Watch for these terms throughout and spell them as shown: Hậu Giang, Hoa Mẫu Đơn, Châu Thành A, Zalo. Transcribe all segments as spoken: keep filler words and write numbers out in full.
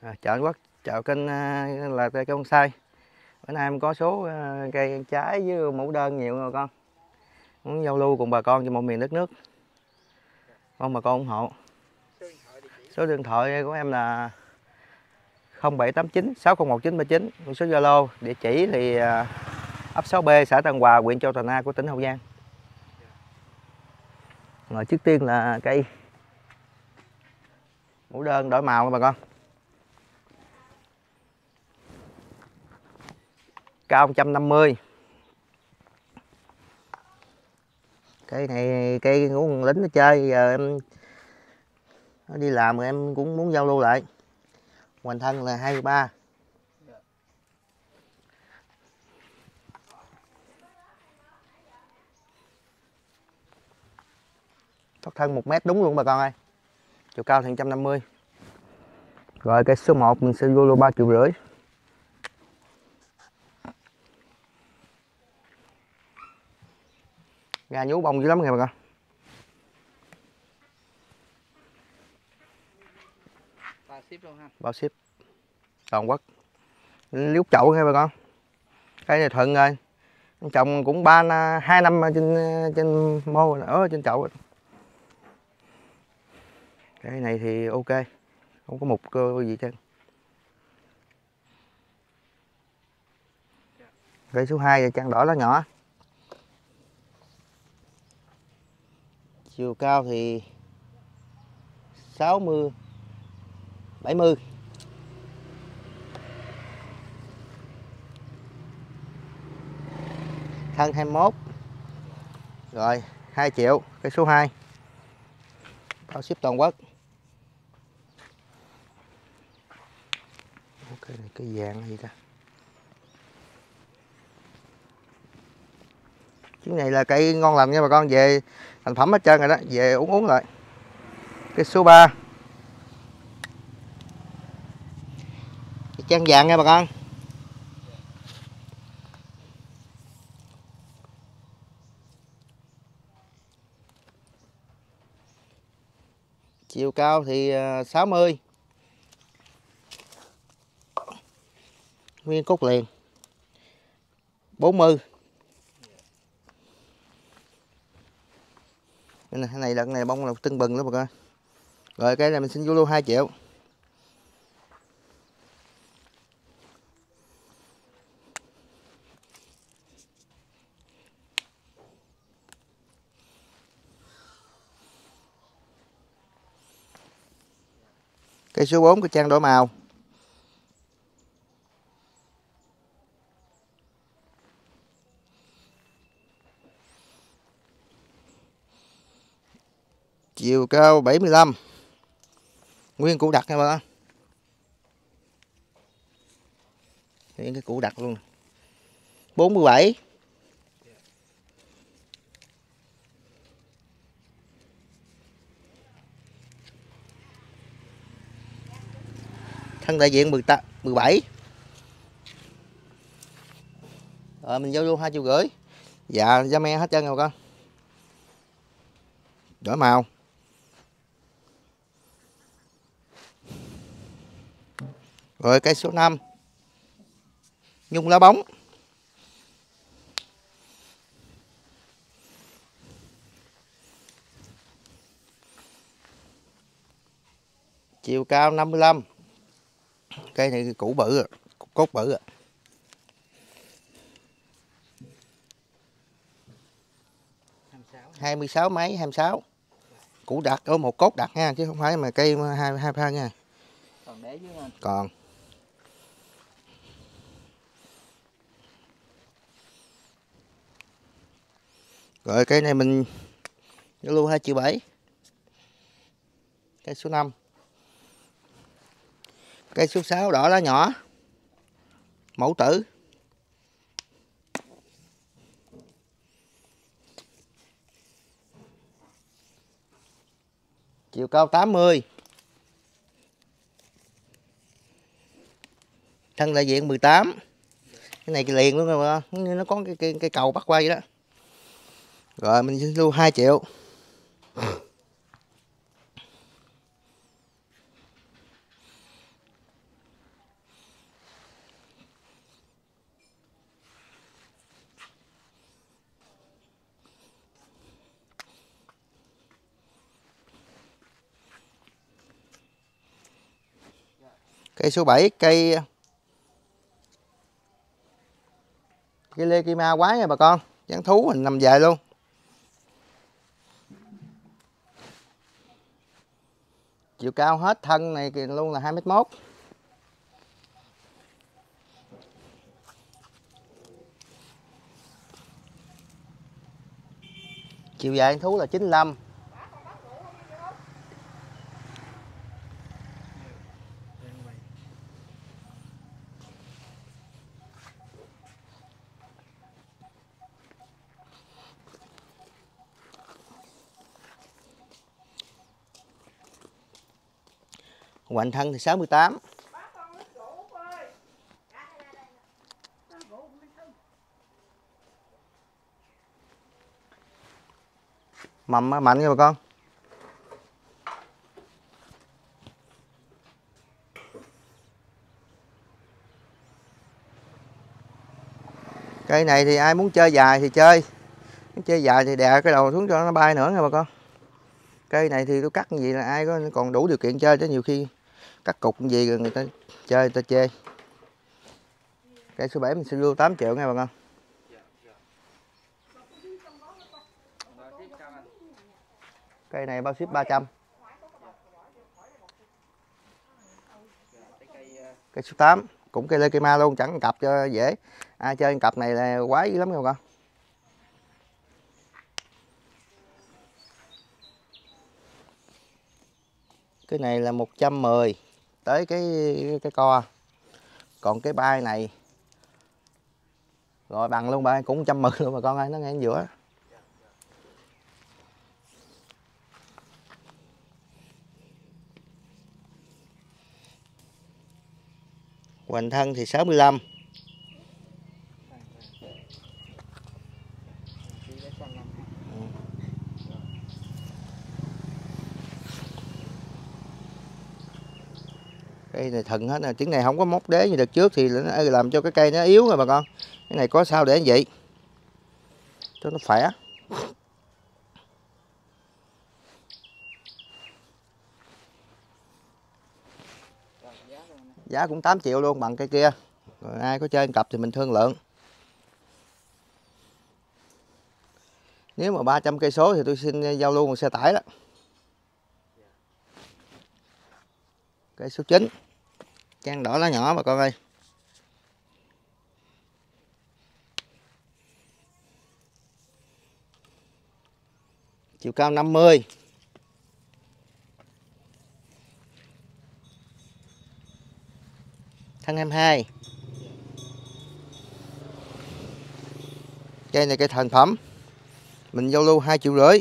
À, chợ Quốc, chợ kênh là cây bonsai. Bữa nay em có số cây trái với mẫu đơn nhiều rồi con. Muốn giao lưu cùng bà con trên một miền đất nước. Mong bà con ủng hộ. Số điện thoại của em là không bảy tám chín sáu không một chín ba chín. Số Zalo, địa chỉ thì ấp sáu B, xã Tân Hòa, huyện Châu Thành A của tỉnh Hậu Giang. Rồi trước tiên là cây mẫu đơn đổi màu nha bà con. Cao một trăm năm mươi. Cây này cây của thằng lính nó chơi, giờ em nó đi làm rồi em cũng muốn giao lưu lại. Hoành thân là hai mươi ba. Thoát thân một mét đúng luôn bà con ơi. Chiều cao thì một trăm năm mươi. Rồi cây số một mình sẽ vô lô ba triệu rưỡi. Gà nhú bông dữ lắm nha bà con. Bao ship luôn ha. Bao ship toàn quốc. Liếu chậu nha bà con. Cái này thuận rồi. Trồng cũng ba hai năm trên trên mô ở trên chậu. Cái này thì ok. Không có mục cơ gì chứ. Cây số hai là chăn đỏ lá nhỏ. Chiều cao thì sáu mươi bảy mươi. Thân hai mươi mốt. Rồi, hai triệu cái số hai. Bao ship toàn quốc. Cái này cái vàng gì ta? Cái này là cây ngon lành nha bà con, về thành phẩm hết trơn rồi đó, về uống uống lại. Cái số ba. Cái trang vàng nha bà con. Chiều cao thì sáu mươi. Nguyên cốt liền. bốn mươi. Cái này đợt này bông là tưng bừng lắm bà con. Rồi cái này mình xin vô lô hai triệu. Cây số bốn của trang đổi màu. Chiều cao bảy mươi lăm. Nguyên củ đặc nha bà con. Nguyên cái củ đặc luôn. bốn mươi bảy. Thân đại diện mười bảy. Rồi mình giao luôn hai triệu rưỡi. Dạ da me hết trơn nha bà con. Đổi màu. Rồi cây số năm. Nhung lá bóng. Chiều cao năm mươi lăm. Cây này củ bự rồi, cốt bự rồi. hai mươi sáu mấy, hai mươi sáu. Củ đặc, ở một cốt đặc nha, chứ không phải mà cây hai hai thân nha. Còn để dưới không? Còn. Rồi cây này mình giao lưu hai triệu bảy. Cây số năm. Cây số sáu đỏ lá nhỏ. Mẫu tử. Chiều cao tám mươi. Thân đại diện mười tám. Cái này liền luôn rồi, nó có cái, cái, cái cầu bắt qua vậy đó. Rồi mình xin lưu hai triệu. Cây số bảy, cây cây lê cây ma quá nha bà con, dán thú mình nằm về luôn. Chiều cao hết thân này luôn là hai mét một. Chiều dài thú là chín mươi lăm. Hoành thân thì sáu mươi tám. Mầm mạnh nha bà con. Cây này thì ai muốn chơi dài thì chơi, muốn chơi dài thì đè cái đầu xuống cho nó bay nữa nha bà con. Cây này thì tôi cắt như vậy là ai có còn đủ điều kiện chơi, chứ nhiều khi cắt cục gì rồi người ta chơi người ta chê. Cây số bảy mình sẽ lưu tám triệu nha bà con. Cây này bao ship ba trăm. Cây số tám cũng cây lê cây ma luôn, chẳng cặp cho dễ. Ai chơi cặp này là quá dữ lắm nha bà con. Cái này là một trăm mười tới cái cái co. Còn cái bay này rồi bằng luôn, bay cũng một trăm mười luôn mà con ơi, nó ngay giữa. Hoành thân thì sáu mươi lăm. Cây này thần hết nè, tiếng này không có móc đế như đợt trước thì làm cho cái cây nó yếu rồi bà con. Cái này có sao để như vậy cho nó khỏe. Giá cũng tám triệu luôn, bằng cây kia. Rồi ai có chơi cặp thì mình thương lượng. Nếu mà ba trăm cây số thì tôi xin giao lưu một xe tải đó. Cây số chín. Trang đỏ lá nhỏ bà con ơi. Chiều cao năm mươi. Thân hai mươi hai. Cây này cây thành phẩm. Mình giao lưu hai triệu rưỡi.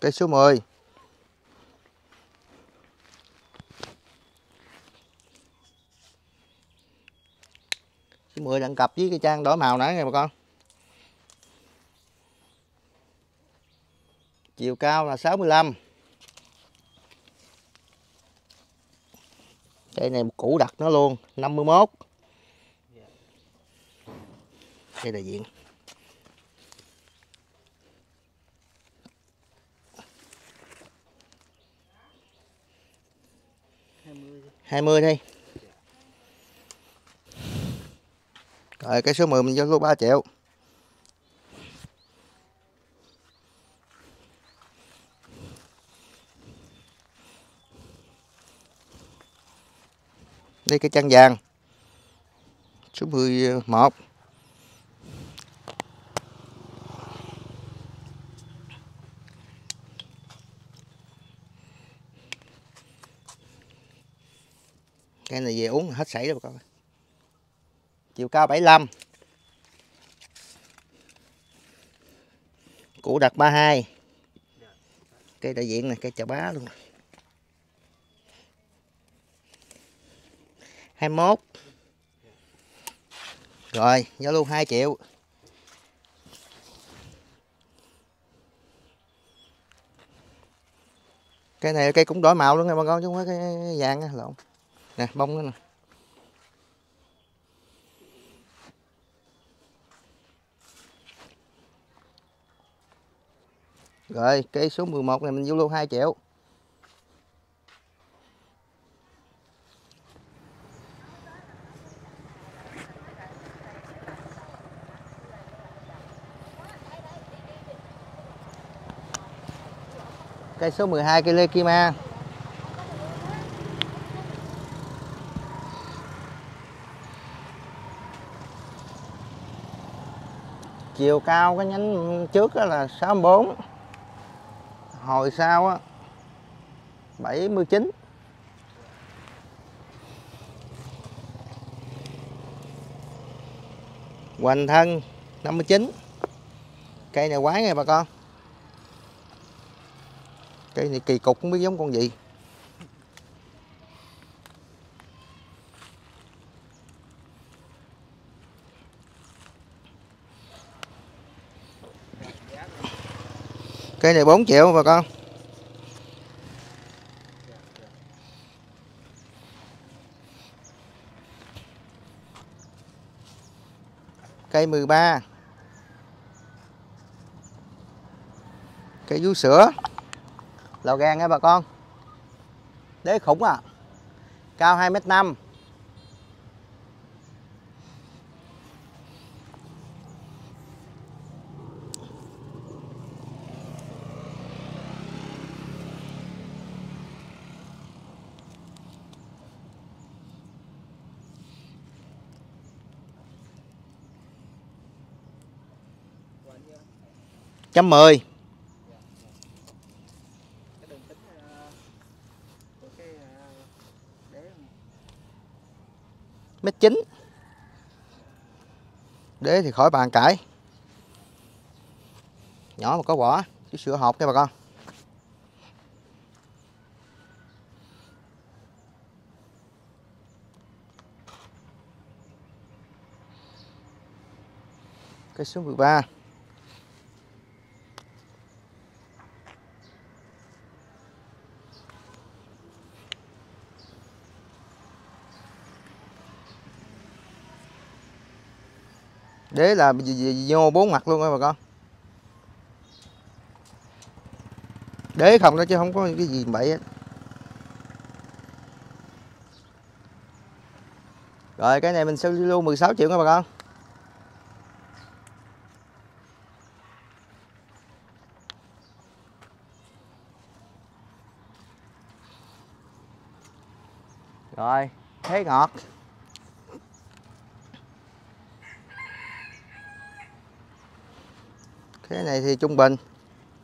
Cây số mười. Cái mười đặng cặp với cái trang đỏ màu nãy nè bà con. Chiều cao là sáu mươi lăm. Cây này một củ đặt nó luôn, năm mươi mốt. Cây đại diện. hai mươi đi. Rồi cái số mười mình giao lô ba triệu. Đây cái chân vàng. Số mười một. Cái này về uống hết sảy rồi bà con. Chiều cao bảy mươi lăm. Củ đặc ba mươi hai. Cây đại diện này, cây chà bá luôn. hai mươi mốt. Rồi, giao lưu hai triệu. Cây này cây cũng đổi màu luôn nha bà con, chứ không phải cái vàng á, lộn. Nè, bông nữa nè. Rồi, cây số mười một này mình vô luôn hai triệu. Cây số mười hai cây lê kim a. Chiều cao cái nhánh trước đó là sáu mươi tư. Hồi sau á bảy mươi chín. Hoành thân năm mươi chín. Cây này quái nghe bà con. Cây này kỳ cục không biết giống con gì. Cây này bốn triệu bà con. Cây mười ba. Cây vú sữa lò gan nha bà con. Đế khủng à. Cao hai mét năm. một trăm mười. Mét chín. Đế thì khỏi bàn cãi. Nhỏ mà có vỏ, chứ sữa hộp nha bà con. Cái số mười ba. Đế là vô bốn mặt luôn á bà con. Đế không đó chứ không có cái gì bậy hết. Rồi cái này mình sẽ luôn mười sáu triệu nha bà con. Rồi, thế ngọt. Cái này thì trung bình.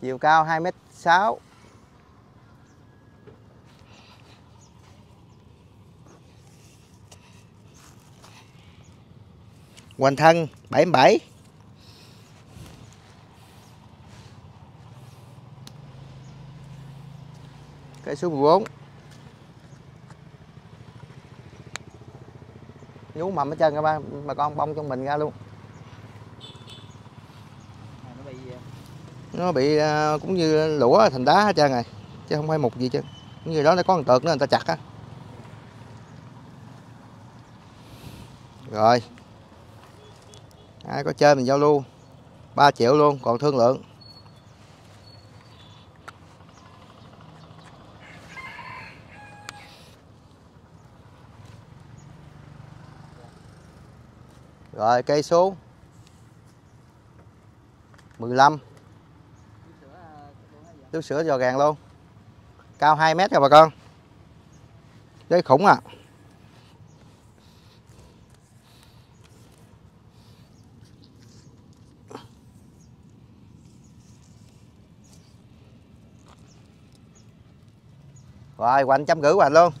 Chiều cao hai mét sáu. Hoành thân bảy mươi bảy. Cái số mười bốn. Nhú mầm ở chân các bạn, bà con bông trong mình ra luôn. Nó bị cũng như lũa thành đá hết trơn rồi, chứ không phải mục gì chứ. Cũng như đó nó có một tượng nữa người ta chặt á. Rồi ai có chơi mình giao lưu ba triệu luôn, còn thương lượng. Rồi cây số mười lăm. Đứa sữa giò gàng luôn. Cao hai mét rồi bà con. Đấy khủng à. Rồi hoành trăm rưỡi hoành luôn.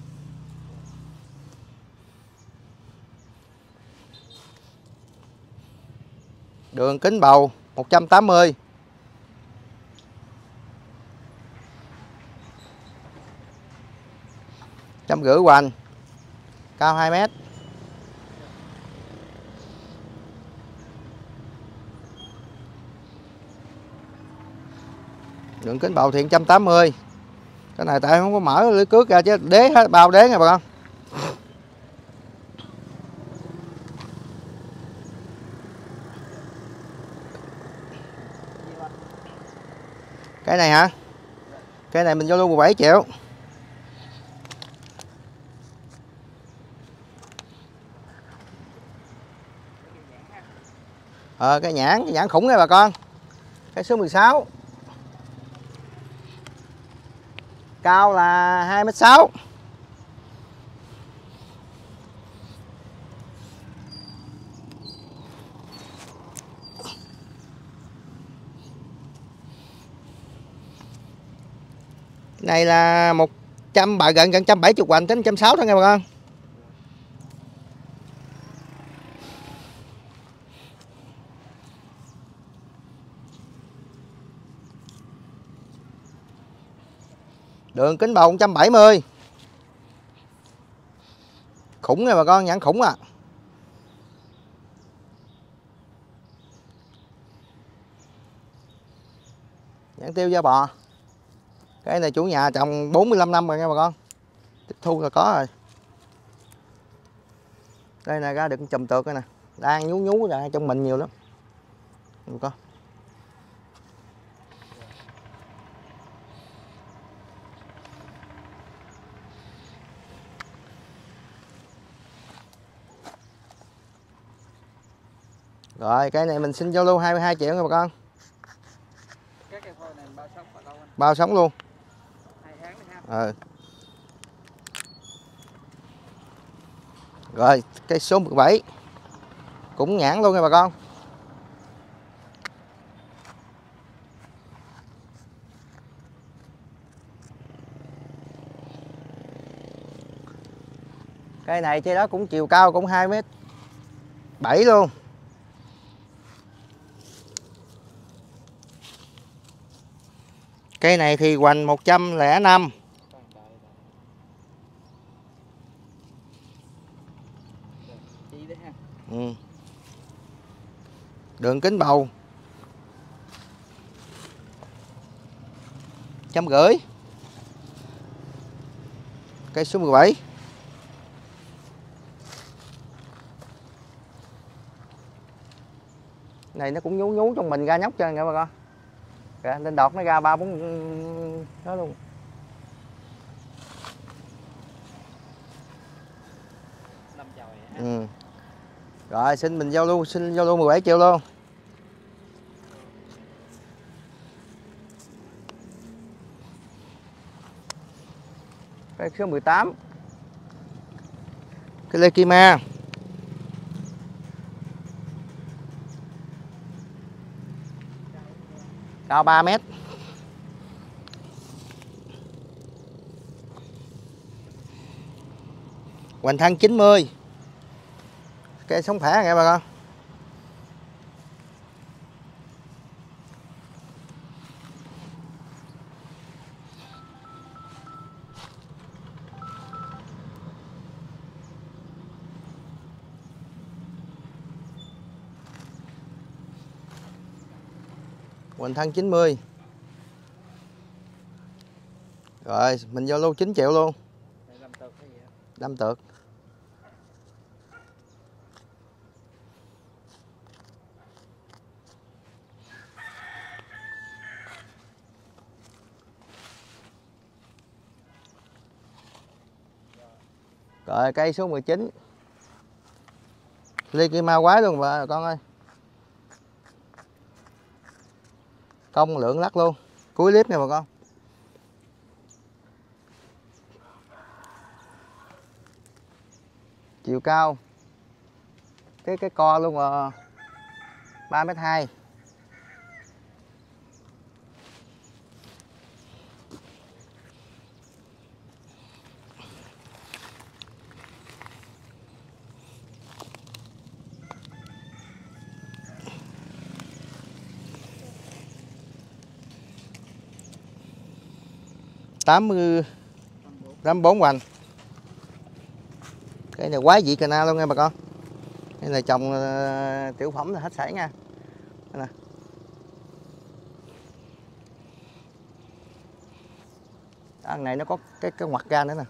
Đường kính bầu một trăm tám mươi. Trăm rưỡi hoành. Cao hai mét. Đường kính bầu thiện một trăm tám mươi. Cái này tại không có mở lưới cước ra chứ đế hết bao đế nha bà con. Cái này hả? Cái này mình vô luôn mười bảy triệu. Ờ, cái nhãn, cái nhãn khủng này bà con. Cái số mười sáu. Cao là hai mét sáu. Này là một trăm bà gần gần một trăm bảy mươi hoành tính một trăm sáu mươi thôi nha bà con. Đường kính bầu một trăm bảy mươi. Khủng nha bà con, nhãn khủng à. Nhãn tiêu da bò. Cái này chủ nhà trồng bốn mươi lăm năm rồi nha bà con. Tiếp thu là có rồi. Đây nè, ra được chùm tược đây nè. Đang nhú nhú ra trong mình nhiều lắm. Bà con. Rồi, cái này mình xin giao lưu hai mươi hai triệu nha bà con. Cái cây phôi này bao sống bao lâu anh? Bao sống luôn. hai tháng nữa ha. Ừ. Rồi, cây số mười bảy. Cũng nhãn luôn nha bà con. Cây này trên đó cũng chiều cao cũng hai mét bảy luôn. Cây này thì hoành một trăm lẻ năm. Ừ. Đường kính bầu một trăm rưỡi. Cây số mười bảy. Này nó cũng nhú nhú trong mình ra nhóc cho nghe bà con. Kìa, lên đọt nó ra ba bốn đó luôn. Ừ. Rồi xin mình giao lưu, xin giao lưu mười bảy triệu luôn. Cái số mười tám. Cái lê kim a. Cao ba mét. Hoành thân chín mươi. Cây sống khỏe nghe bà con. Hoành thân chín mươi. Rồi, mình giao lưu chín triệu luôn. Đâm tược. Rồi, cây số mười chín. Ly kia ma quái luôn bà con ơi. Công lượng lắc luôn. Cuối clip nè bà con. Chiều cao cái cái co luôn mà ba mét hai. tám mươi tám mươi bốn hoành. Cái này quái dị canal luôn nha bà con. Đây là trồng uh, tiểu phẩm là hết sảy nha. Đây nè. à, này nó có cái cái ngoặt ra nữa nè.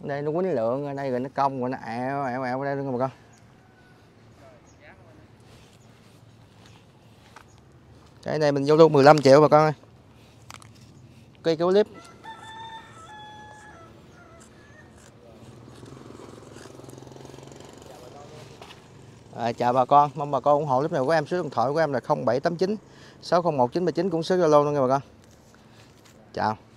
Đây nó quấn lượng ở đây rồi nó cong rồi nó ẹo ẹo ẹo ở đây luôn bà con. Cái này mình vô luôn mười lăm triệu bà con ơi. Cây kéo clip. À, chào bà con, mong bà con ủng hộ clip này của em. Số điện thoại của em là không bảy tám chín sáu không một chín ba chín, cũng số Zalo luôn nha bà con. Chào.